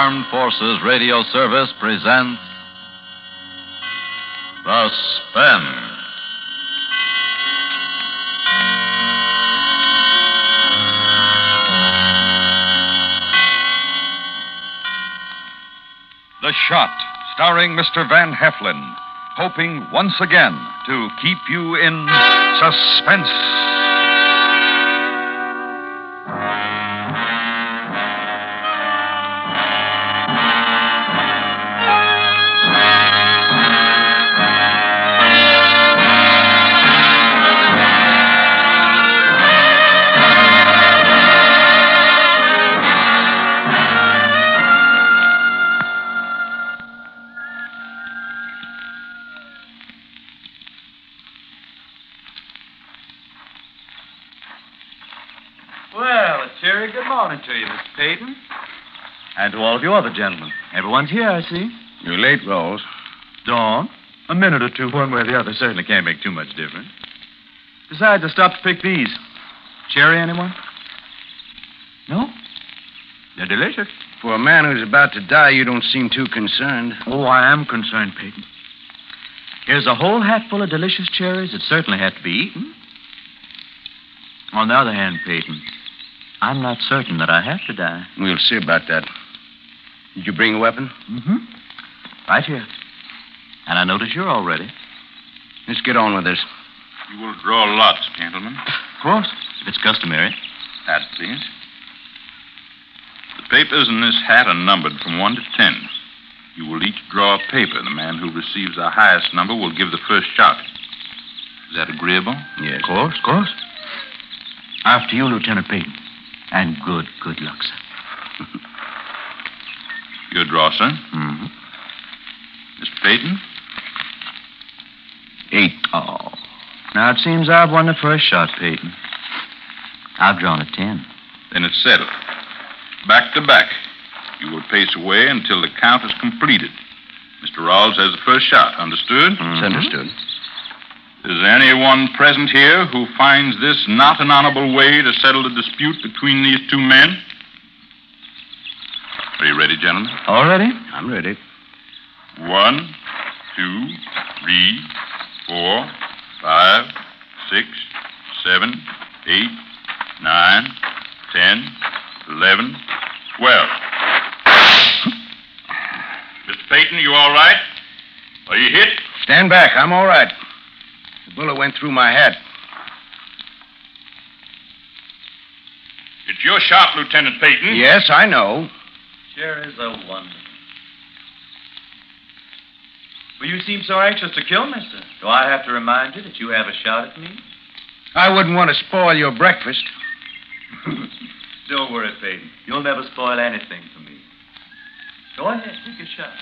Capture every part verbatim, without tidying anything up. Armed Forces Radio Service presents Suspense. The Shot, starring Mister Van Heflin, hoping once again to keep you in suspense. To you, Mister Payton. And to all of you other gentlemen. Everyone's here, I see. You're late, Rawls. Dawn. A minute or two, one way or the other, certainly can't make too much difference. Besides, I stopped to pick these. Cherry, anyone? No? They're delicious. For a man who's about to die, you don't seem too concerned. Oh, I am concerned, Payton. Here's a whole hatful of delicious cherries that certainly have to be eaten. On the other hand, Payton, I'm not certain that I have to die. We'll see about that. Did you bring a weapon? Mm-hmm. Right here. And I notice you're all ready. Let's get on with this. You will draw lots, gentlemen. Of course, if it's customary. Hat, please. The papers in this hat are numbered from one to ten. You will each draw a paper. The man who receives the highest number will give the first shot. Is that agreeable? Yes. Of course, of course. After you, Lieutenant Payton. And good, good luck, sir. Your draw, sir? Mm-hmm. Mister Payton? Eight. Oh. Now, it seems I've won the first shot, Payton. I've drawn a ten. Then it's settled. Back to back. You will pace away until the count is completed. Mister Rawls has the first shot. Understood? Mm-hmm. It's understood. Is there anyone present here who finds this not an honorable way to settle the dispute between these two men? Are you ready, gentlemen? All ready. I'm ready. One, two, three, four, five, six, seven, eight, nine, ten, eleven, twelve. Mister Payton, you all right? Are you hit? Stand back. I'm all right. The bullet went through my hat. It's your shot, Lieutenant Payton. Yes, I know. Cherries are wonderful. Well, you seem so anxious to kill, mister. Do I have to remind you that you have a shot at me? I wouldn't want to spoil your breakfast. Don't worry, Payton. You'll never spoil anything for me. Go ahead, take a shot.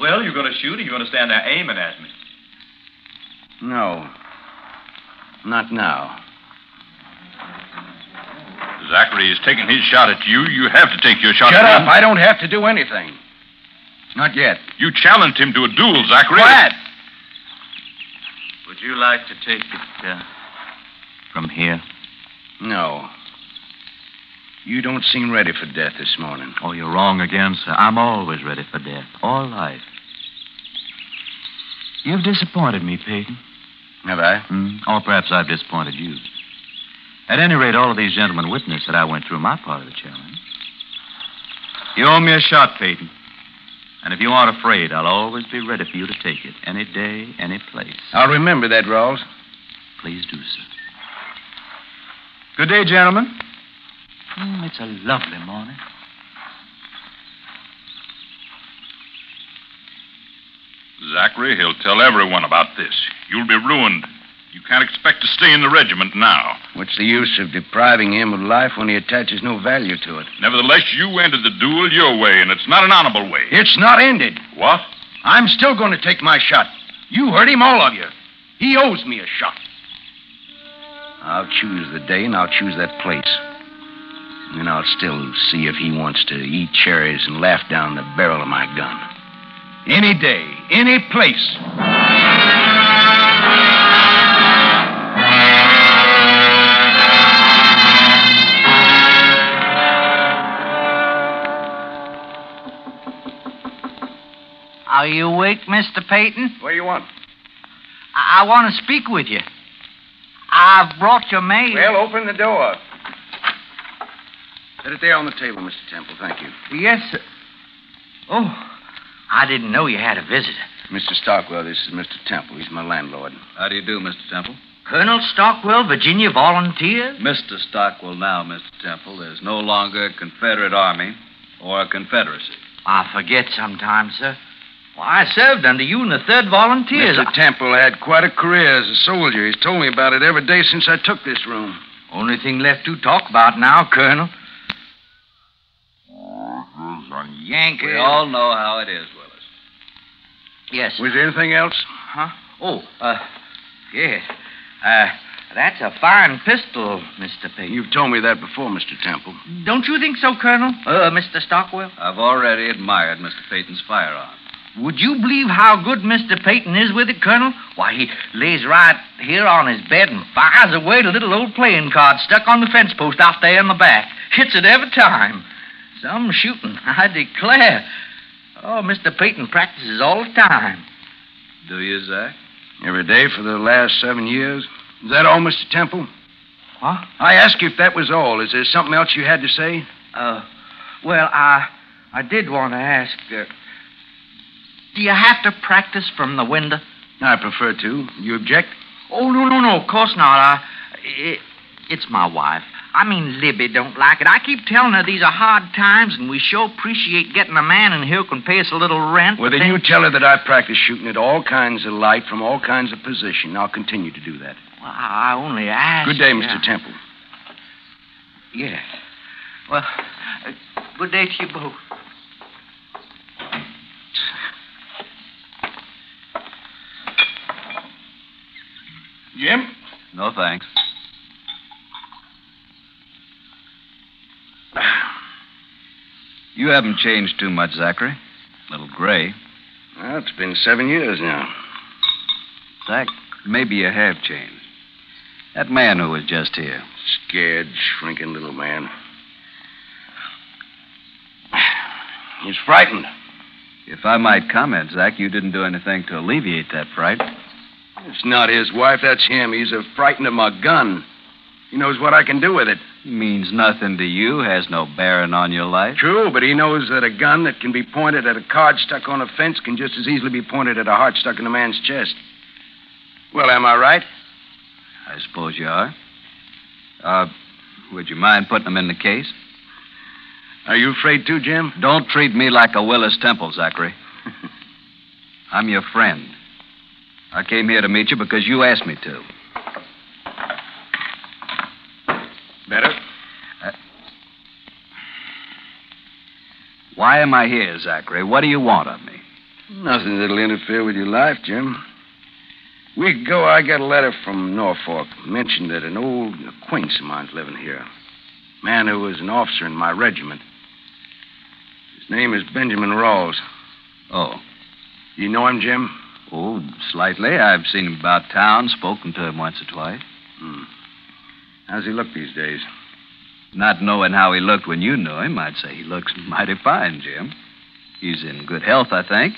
Well, you're going to shoot or you're going to stand there aiming at me? No. Not now. Zachary is taking his shot at you. You have to take your shot Shut at him. Shut up. I don't have to do anything. Not yet. You challenged him to a duel, Zachary. Quiet. Would you like to take it uh, from here? No. You don't seem ready for death this morning. Oh, you're wrong again, sir. I'm always ready for death. All life. You've disappointed me, Payton. Have I? Mm, or perhaps I've disappointed you. At any rate, all of these gentlemen witnessed that I went through my part of the challenge. You owe me a shot, Payton. And if you aren't afraid, I'll always be ready for you to take it. Any day, any place. I'll remember that, Rawls. Please do, sir. Good day, gentlemen. Mm, it's a lovely morning. Zachary, he'll tell everyone about this. You'll be ruined. You can't expect to stay in the regiment now. What's the use of depriving him of life when he attaches no value to it? Nevertheless, you ended the duel your way, and it's not an honorable way. It's not ended. What? I'm still going to take my shot. You heard him, all of you. He owes me a shot. I'll choose the day, and I'll choose that place. And then I'll still see if he wants to eat cherries and laugh down the barrel of my gun. Any day, any place. Are you awake, Mister Payton? What do you want? I, I want to speak with you. I've brought your maid. Well, open the door. Set it there on the table, Mister Temple. Thank you. Yes, sir. Oh, I didn't know you had a visitor. Mister Stockwell, this is Mister Temple. He's my landlord. How do you do, Mister Temple? Colonel Stockwell, Virginia Volunteers? Mister Stockwell now, Mister Temple. There's no longer a Confederate Army or a Confederacy. I forget sometimes, sir. Well, I served under you in the third Volunteers. Mister I... Temple had quite a career as a soldier. He's told me about it every day since I took this room. Only thing left to talk about now, Colonel. Yankee. We all know how it is, Willis. Yes. Was there anything else? Huh? Oh, uh, yes. Uh, that's a fine pistol, Mister Payton. You've told me that before, Mister Temple. Don't you think so, Colonel? Uh, Mister Stockwell? I've already admired Mister Payton's firearm. Would you believe how good Mister Payton is with it, Colonel? Why, he lays right here on his bed and fires away the little old playing card stuck on the fence post out there in the back. Hits it every time. Some shooting, I declare. Oh, Mister Payton practices all the time. Do you, Zach? Every day for the last seven years. Is that all, Mister Temple? What? I asked you if that was all. Is there something else you had to say? Uh, well, I, I did want to ask. Uh, do you have to practice from the window? I prefer to. You object? Oh, no, no, no. Of course not. I, it, it's my wife. I mean, Libby don't like it. I keep telling her these are hard times, and we sure appreciate getting a man in here who can pay us a little rent. Well, then things... you tell her that I practice shooting at all kinds of light from all kinds of position. I'll continue to do that. Well, I only ask... Good day, Mister Yeah. Temple. Yes. Well, uh, good day to you both. Jim? No, thanks. You haven't changed too much, Zachary. A little gray. Well, it's been seven years now. Zach, maybe you have changed. That man who was just here. Scared, shrinking little man. He's frightened. If I might comment, Zach, you didn't do anything to alleviate that fright. It's not his wife, that's him. He's a frightened of my gun. He knows what I can do with it. Means nothing to you, has no bearing on your life. True, but he knows that a gun that can be pointed at a card stuck on a fence can just as easily be pointed at a heart stuck in a man's chest. Well, am I right? I suppose you are. Uh, would you mind putting them in the case? Are you afraid too, Jim? Don't treat me like a Willis Temple, Zachary. I'm your friend. I came here to meet you because you asked me to. Better? Uh, why am I here, Zachary? What do you want of me? Nothing that'll interfere with your life, Jim. A week ago, I got a letter from Norfolk. Mentioned that an old acquaintance of mine's living here. A man who was an officer in my regiment. His name is Benjamin Rawls. Oh. You know him, Jim? Oh, slightly. I've seen him about town, spoken to him once or twice. Hmm. How's he look these days? Not knowing how he looked when you knew him, I'd say he looks mighty fine, Jim. He's in good health, I think,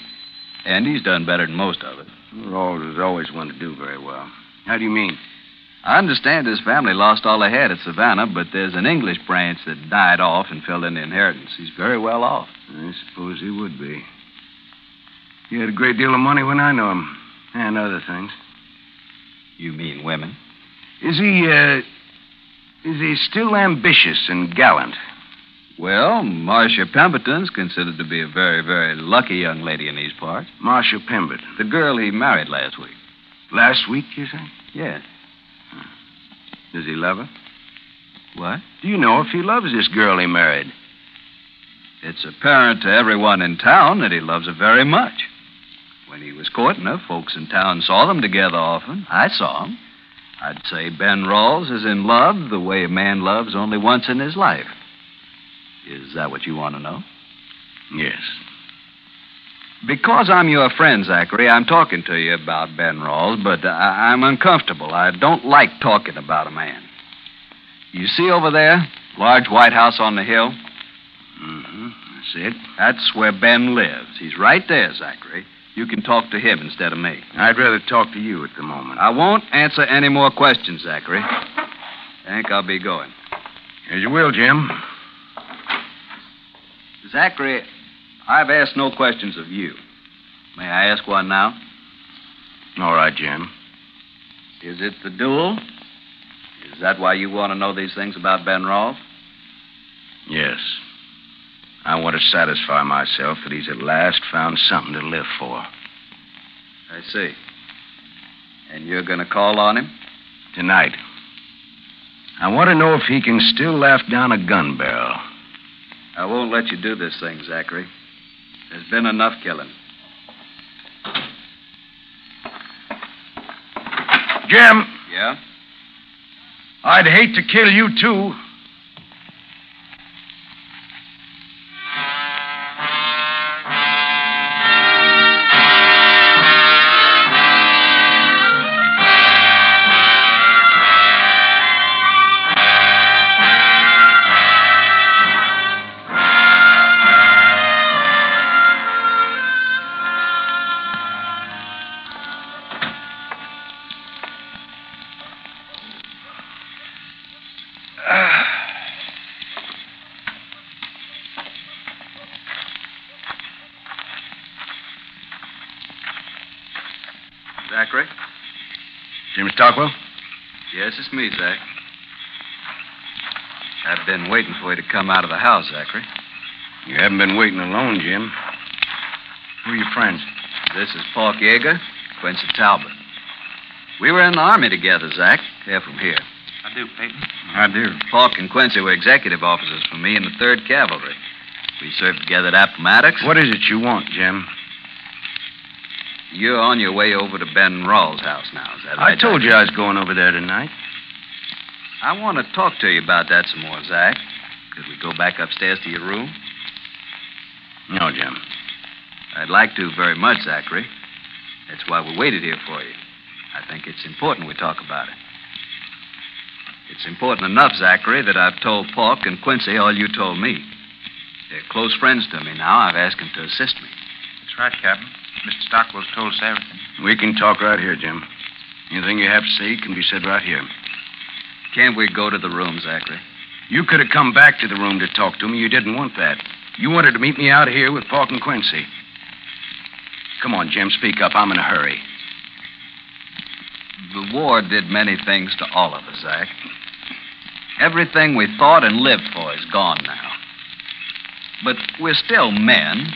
and he's done better than most of us. Rawls is always one to do very well. How do you mean? I understand his family lost all they had at Savannah, but there's an English branch that died off and fell in the inheritance. He's very well off. I suppose he would be. He had a great deal of money when I knew him, and other things. You mean women? Is he, uh... Is he still ambitious and gallant? Well, Marcia Pemberton's considered to be a very, very lucky young lady in these parts. Marcia Pemberton? The girl he married last week. Last week, you say? Yes. Huh. Does he love her? What? Do you know if he loves this girl he married? It's apparent to everyone in town that he loves her very much. When he was courting her, folks in town saw them together often. I saw them. I'd say Ben Rawls is in love the way a man loves only once in his life. Is that what you want to know? Yes. Because I'm your friend, Zachary, I'm talking to you about Ben Rawls, but I I'm uncomfortable. I don't like talking about a man. You see over there? Large white house on the hill? Mm-hmm. I That's it. That's where Ben lives. He's right there, Zachary. You can talk to him instead of me. I'd rather talk to you at the moment. I won't answer any more questions, Zachary. I think I'll be going. As you will, Jim. Zachary, I've asked no questions of you. May I ask one now? All right, Jim. Is it the duel? Is that why you want to know these things about Ben Rawls? Yes. I want to satisfy myself that he's at last found something to live for. I see. And you're going to call on him? Tonight. I want to know if he can still laugh down a gun barrel. I won't let you do this thing, Zachary. There's been enough killing. Jim. Yeah? I'd hate to kill you, too. Zachary? Jim Stockwell? Yes, it's me, Zach. I've been waiting for you to come out of the house, Zachary. You haven't been waiting alone, Jim. Who are your friends? This is Park Yeager, Quincy Talbot. We were in the Army together, Zach. They're from here. I do, Payton. I do. Park and Quincy were executive officers for me in the third Cavalry. We served together at Appomattox. What is it you want, Jim? You're on your way over to Ben Rawls' house now, is that right? I told you I was going over there tonight. I want to talk to you about that some more, Zach. Could we go back upstairs to your room? No, Jim. I'd like to very much, Zachary. That's why we waited here for you. I think it's important we talk about it. It's important enough, Zachary, that I've told Park and Quincy all you told me. They're close friends to me now. I've asked them to assist me. That's right, Captain. Mister Stockwell's told us everything. We can talk right here, Jim. Anything you have to say can be said right here. Can't we go to the room, Zachary? You could have come back to the room to talk to me. You didn't want that. You wanted to meet me out here with Park and Quincy. Come on, Jim, speak up. I'm in a hurry. The war did many things to all of us, Zach. Everything we thought and lived for is gone now. But we're still men,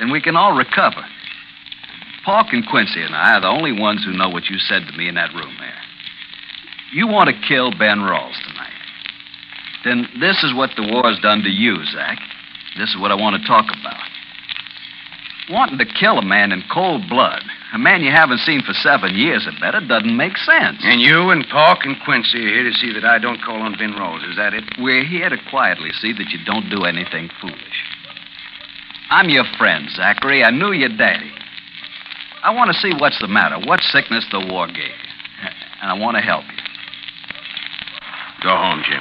and we can all recover. Park and Quincy and I are the only ones who know what you said to me in that room there. You want to kill Ben Rawls tonight. Then this is what the war's done to you, Zach. This is what I want to talk about. Wanting to kill a man in cold blood, a man you haven't seen for seven years or better, doesn't make sense. And you and Park and Quincy are here to see that I don't call on Ben Rawls, is that it? We're here to quietly see that you don't do anything foolish. I'm your friend, Zachary. I knew your daddy. I want to see what's the matter, what sickness the war gave you. And I want to help you. Go home, Jim.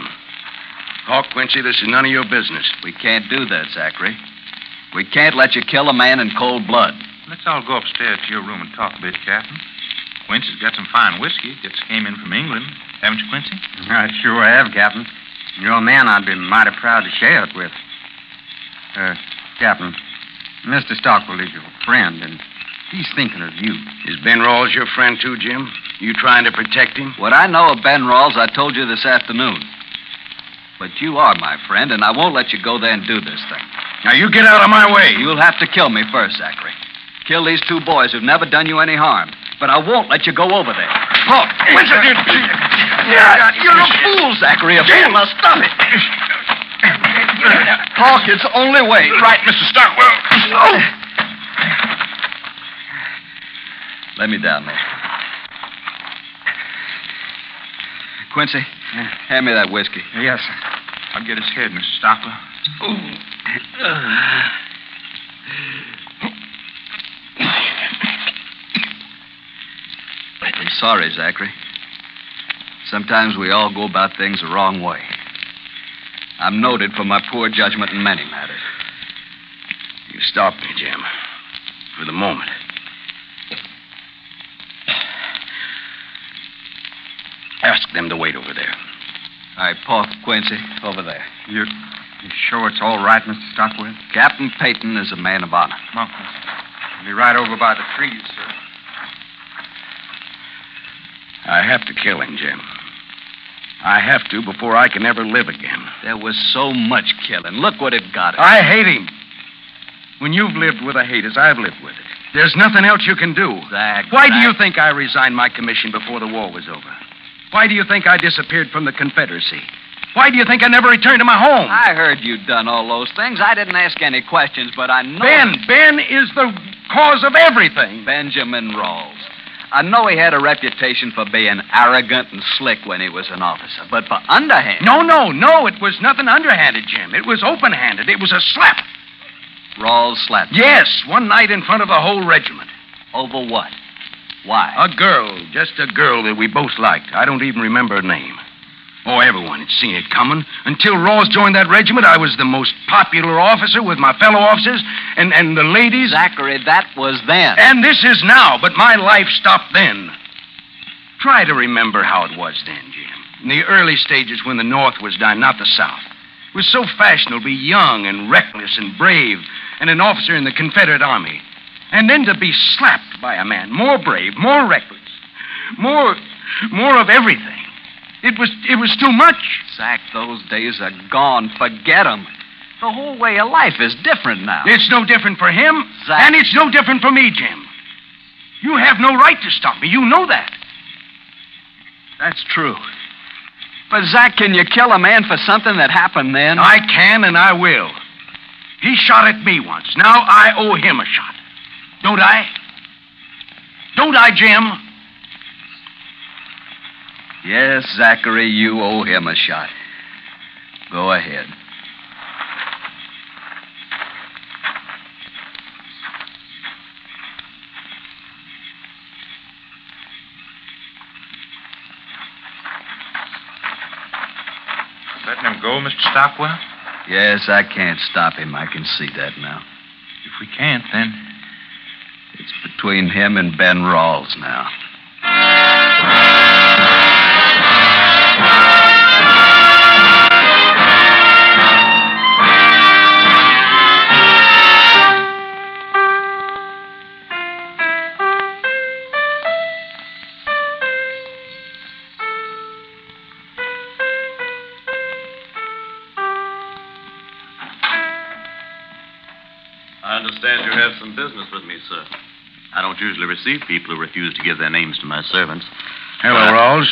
Hawk, Quincy, this is none of your business. We can't do that, Zachary. We can't let you kill a man in cold blood. Let's all go upstairs to your room and talk a bit, Captain. Quincy's got some fine whiskey. Just came in from England. Haven't you, Quincy? I sure have, Captain. You're a man I'd be mighty proud to share it with. Uh, Captain, Mister Stockwell is your friend, and... he's thinking of you. Is Ben Rawls your friend, too, Jim? You trying to protect him? What I know of Ben Rawls, I told you this afternoon. But you are my friend, and I won't let you go there and do this thing. Now, you get out of my way. You'll have to kill me first, Zachary. Kill these two boys who've never done you any harm. But I won't let you go over there. Look, listen. You're a fool, Zachary, a fool. Now, stop it. Park, it's the only way. Right, Mister Stockwell. Oh! Let me down there. Quincy, yeah. Hand me that whiskey. Yes, sir. I'll get his head, Mister Stockwell. I'm sorry, Zachary. Sometimes we all go about things the wrong way. I'm noted for my poor judgment in many matters. stopped me, Jim. For the moment. Ask them to wait over there. I park Quincy over there. You're, you sure it's all right, Mister Stockwell? Captain Payton is a man of honor. Come on, Quincy. I'll be right over by the trees, sir. I have to kill him, Jim. I have to before I can ever live again. There was so much killing. Look what it got us. I hate him. When you've lived with a hate as I've lived with it, there's nothing else you can do. Zach, Why do I... you think I resigned my commission before the war was over? Why do you think I disappeared from the Confederacy? Why do you think I never returned to my home? I heard you'd done all those things. I didn't ask any questions, but I know... Ben, Ben is the cause of everything. Benjamin Rawls. I know he had a reputation for being arrogant and slick when he was an officer, but for underhand... No, no, no, it was nothing underhanded, Jim. It was open-handed. It was a slap. Rawls slapped him. Yes, one night in front of the whole regiment. Over what? Why? A girl, just a girl that we both liked. I don't even remember her name. Oh, everyone had seen it coming. Until Rawls joined that regiment, I was the most popular officer with my fellow officers and, and the ladies. Zachary, that was then. And this is now, but my life stopped then. Try to remember how it was then, Jim. In the early stages when the North was dying, not the South. It was so fashionable to be young and reckless and brave and an officer in the Confederate Army. And then to be slapped by a man more brave, more reckless, more, more of everything. It was it was too much. Zach, those days are gone. Forget them. The whole way of life is different now. It's no different for him, Zach. And it's no different for me, Jim. You have no right to stop me. You know that. That's true. But, Zach, can you kill a man for something that happened then? I can and I will. He shot at me once. Now I owe him a shot. Don't I? Don't I, Jim? Yes, Zachary, you owe him a shot. Go ahead. Letting him go, Mister Stockwell? Yes, I can't stop him. I can see that now. If we can't, then... It's between him and Ben Rawls now. Business with me, sir. I don't usually receive people who refuse to give their names to my servants. Hello, uh, Rawls.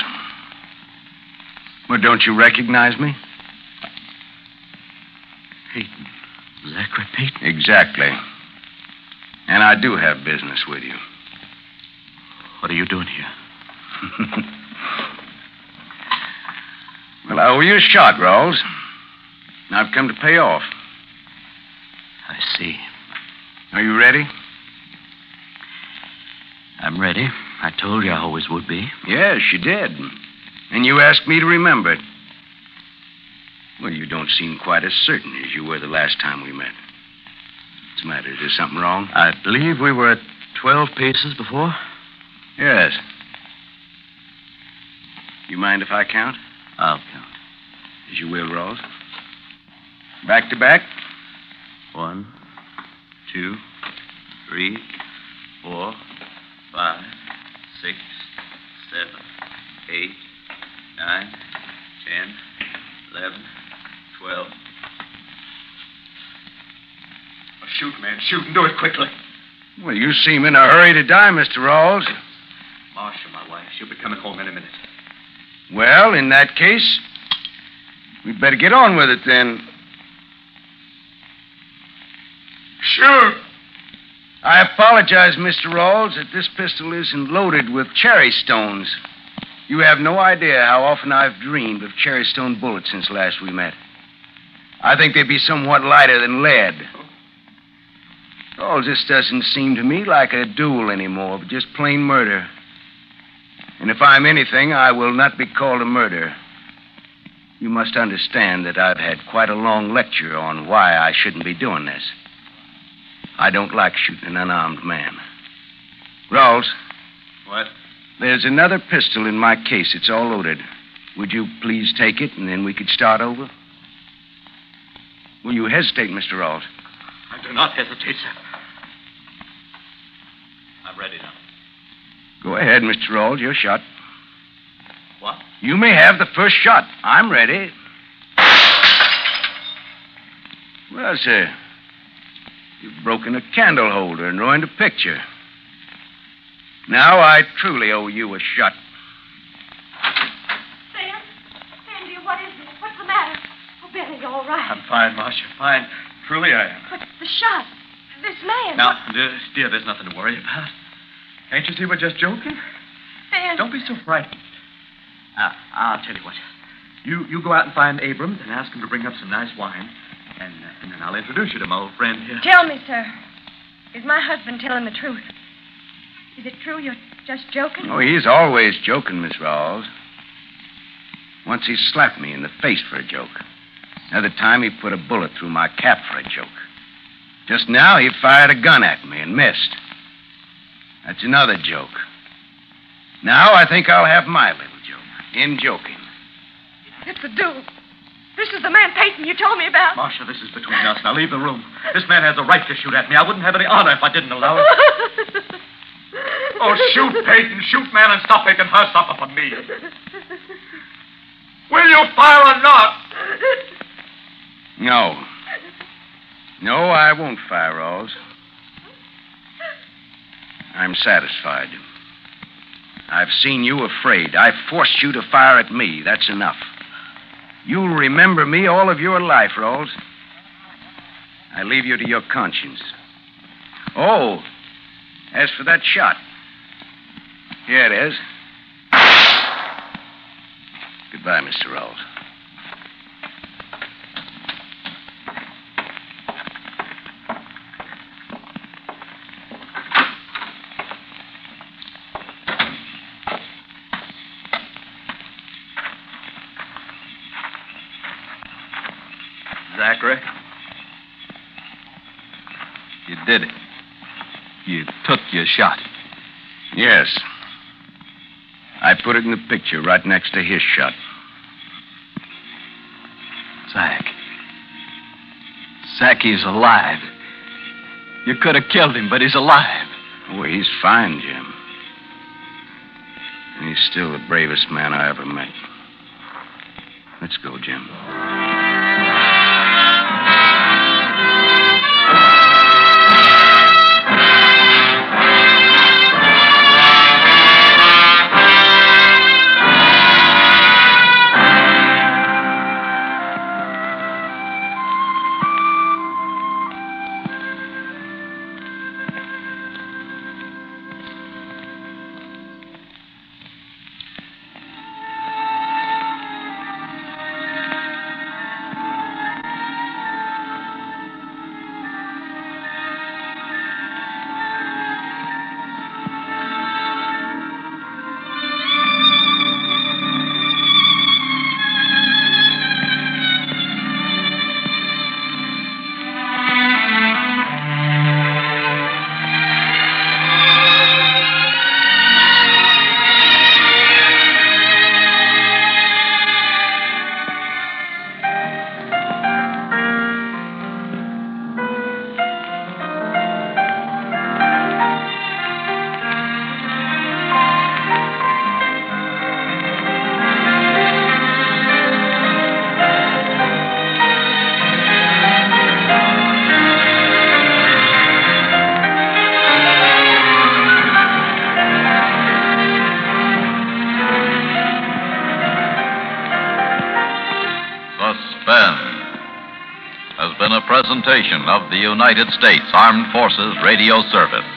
Well, don't you recognize me? Payton. Zachary Payton? Exactly. And I do have business with you. What are you doing here? Well, I owe you a shot, Rawls. And I've come to pay off. I see. Are you ready? I'm ready. I told you I always would be. Yes, you did. And you asked me to remember it. Well, you don't seem quite as certain as you were the last time we met. What's the matter? Is there something wrong? I believe we were at twelve paces before. Yes. You mind if I count? I'll count. As you will, Rawls. Back to back. One... Two, three, four, five, six, seven, eight, nine, ten, eleven, twelve. Oh, shoot, man, shoot, and do it quickly. Well, you seem in a hurry to die, Mister Rawls. Marcia, my wife, she'll be coming home in a minute. Well, in that case, we'd better get on with it then. Sure. I apologize, Mister Rawls, that this pistol isn't loaded with cherry stones. You have no idea how often I've dreamed of cherry stone bullets since last we met. I think they'd be somewhat lighter than lead. Rawls, this doesn't seem to me like a duel anymore, but just plain murder. And if I'm anything, I will not be called a murderer. You must understand that I've had quite a long lecture on why I shouldn't be doing this. I don't like shooting an unarmed man. Rawls. What? There's another pistol in my case. It's all loaded. Would you please take it, and then we could start over? Will you hesitate, Mister Rawls? I do not hesitate, sir. I'm ready now. Go ahead, Mister Rawls. Your shot. What? You may have the first shot. I'm ready. Well, sir, you've broken a candle holder and ruined a picture. Now I truly owe you a shot. Sam? Sam, dear, what is it? What's the matter? Oh, Billy, you're all right. I'm fine, Marcia, fine. Truly I am. But the shot, this man... Now, what... dear, dear, there's nothing to worry about. Ain't you see we're just joking? Sam... Don't be so frightened. Now, I'll tell you what. You, you go out and find Abrams and ask him to bring up some nice wine, and, uh, and then I'll introduce you to my old friend here. Tell me, sir, is my husband telling the truth? Is it true you're just joking? Oh, he's always joking, Miss Rawls. Once he slapped me in the face for a joke. Another time he put a bullet through my cap for a joke. Just now he fired a gun at me and missed. That's another joke. Now I think I'll have my little joke. In joking. It's a duel. This is the man, Payton, you told me about. Marcia, this is between us. Now leave the room. This man has the right to shoot at me. I wouldn't have any honor if I didn't allow it. Oh, shoot, Payton. Shoot, man, and stop making her suffer for me. Will you fire or not? No. No, I won't fire, Rawls. I'm satisfied. I've seen you afraid. I forced you to fire at me. That's enough. You'll remember me all of your life, Rawls. I leave you to your conscience. Oh, as for that shot... Here it is. Goodbye, Mister Rawls. Zachary, you did it. You took your shot. Yes. I put it in the picture right next to his shot. Zach. Zach, he's alive. You could have killed him, but he's alive. Oh, he's fine, Jim. And he's still the bravest man I ever met. Let's go, Jim. Presentation of the United States Armed Forces Radio Service.